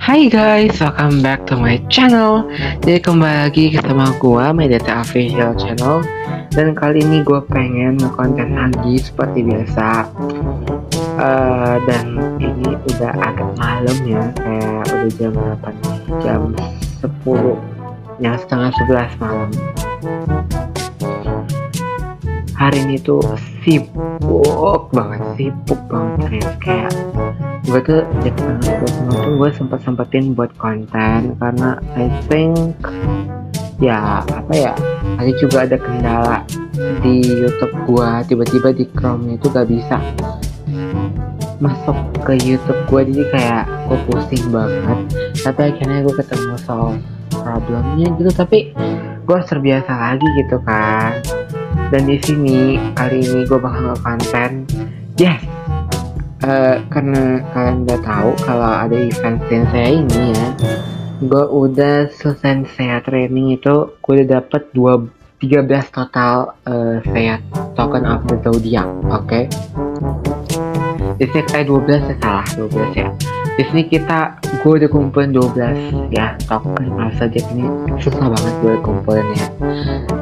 Hai guys, welcome back to my channel. Jadi kembali lagi sama gua, Medeta Official Channel. Dan kali ini gua pengen ngekonten lagi seperti biasa. Dan ini udah agak malam ya, kayak udah jam 8, jam 10, yang setengah 11 malam. Hari ini tuh sibuk banget guys. Kayak gue tuh gue sempat-sempetin buat konten karena I think tadi juga ada kendala di YouTube gue, tiba-tiba di Chrome itu gak bisa masuk ke YouTube gue, jadi kayak gue pusing banget. Tapi akhirnya gue ketemu soal problemnya gitu, tapi gue harus terbiasa lagi gitu kan. Dan di sini kali ini gue bakal ngekonten, karena kalian udah tahu kalau ada event sensei ini ya. Gue udah selesai SEA training itu, gue udah dapet 13 total SEA token of the zodiac, oke? Di sini kayak 12 ya. Di sini gue udah kumpulin 12 ya token of the zodiac, ini susah banget gue kumpulin ya.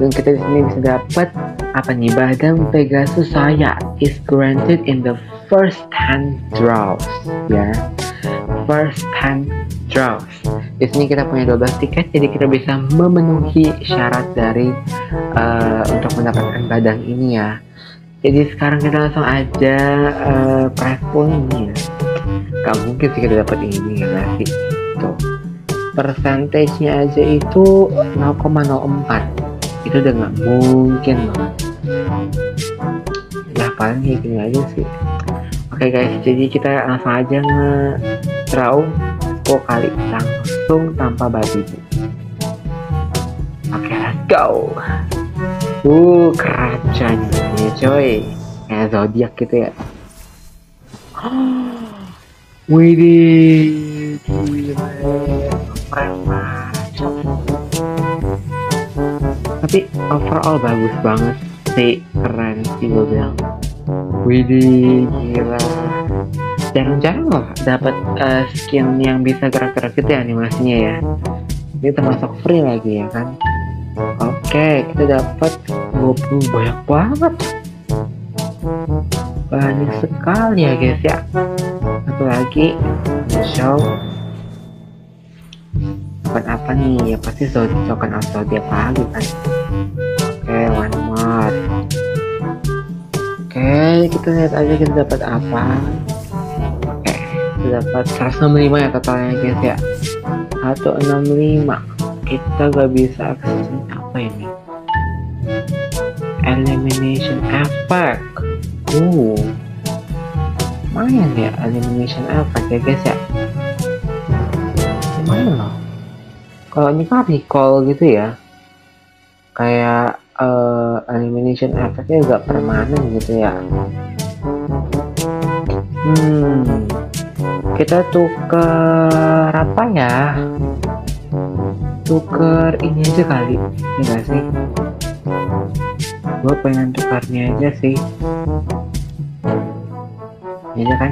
Dan kita di sini bisa dapet apa nih, Badang Pegasus saya is granted in the first hand draws. Di sini kita punya 12 tiket, jadi kita bisa memenuhi syarat dari untuk mendapatkan badang ini ya. Jadi sekarang kita langsung aja prize poolnya. Gak mungkin sih kita dapat ini ya sih. Tuh, persentasenya aja itu 0,04. Itu udah nggak mungkin banget ya, paling kayak gini aja sih. Oke guys, jadi kita langsung aja nge-draw 10 kali langsung tanpa babi. Oke, let's go. Keracanya nih coy, kayak zodiak gitu ya. Widih, tapi overall bagus banget sih, keren sih gue bilang. Widih, gila, jarang-jarang loh dapat skin yang bisa gerak-gerak gitu ya animasinya ya. Ini termasuk free lagi ya kan. Oke, kita dapat 20, banyak banget, banyak sekali ya guys ya. Satu lagi show apa nih ya, pasti token of zodiac lagi kan. Oke, one more. Oke, kita lihat aja kita dapat apa. Oke, kita dapat 165 ya totalnya guys ya, 165. Kita gak bisa akses apa ini, elimination effect. Lumayan ya elimination effect ya guys ya, lumayan loh. Kalau ini kan recall gitu ya, kayak elimination efeknya juga permanen gitu ya. Kita tuker apa ya? Tuker ini aja kali, ya gak sih? Gue pengen tukarnya aja sih. Iya kan?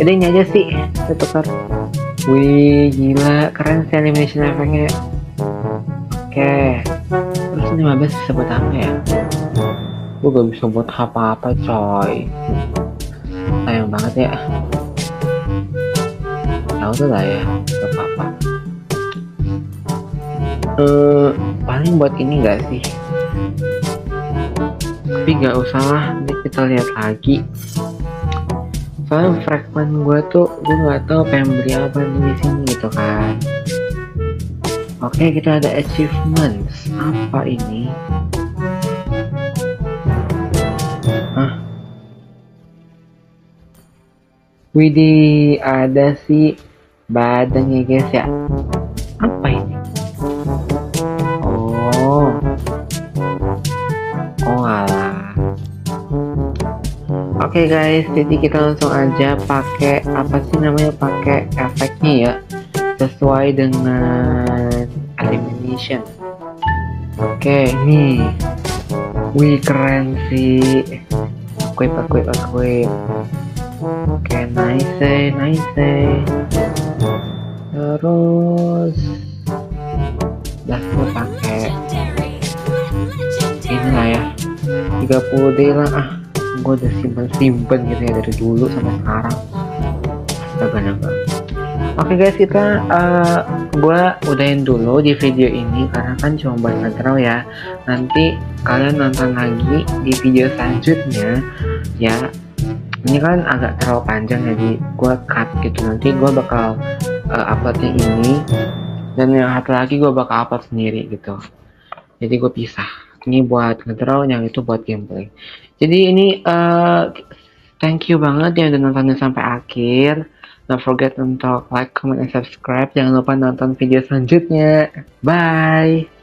Jadi ini aja sih, kita tukar. Wih, gila, keren sih animation efeknya. Oke, terus 15 bisa buat apa ya? Gue gak bisa buat apa-apa coy, sayang banget ya. Tau tuh lah ya, gak apa-apa. Paling buat ini gak sih? Tapi gak usah lah, nanti kita lihat lagi. Soalnya fragment gue tuh gue nggak tahu pengen beli apa di sini gitu kan. Oke, kita ada achievements apa ini? Widih, ada si badangnya guys ya. Apa ini? Oke guys, jadi kita langsung aja pakai pakai efeknya ya, sesuai dengan elimination. Oke, nih, wih keren sih, equip. Oke, nice. terus dah gue pakai ini lah ya 30D lah, ah gue udah simpen gitu ya dari dulu sampai sekarang. Astaga naga. Oke guys, kita gue udahin dulu di video ini karena kan cuma bahas intro ya. Nanti kalian nonton lagi di video selanjutnya ya. Ini kan agak terlalu panjang jadi gue cut gitu. Nanti gue bakal uploadnya ini dan yang satu lagi gue bakal upload sendiri gitu. Jadi gue pisah. Ini buat ngedraw, yang itu buat gameplay. Jadi ini thank you banget yang udah nontonnya sampai akhir. Don't forget untuk like, comment, and subscribe. Jangan lupa nonton video selanjutnya. Bye.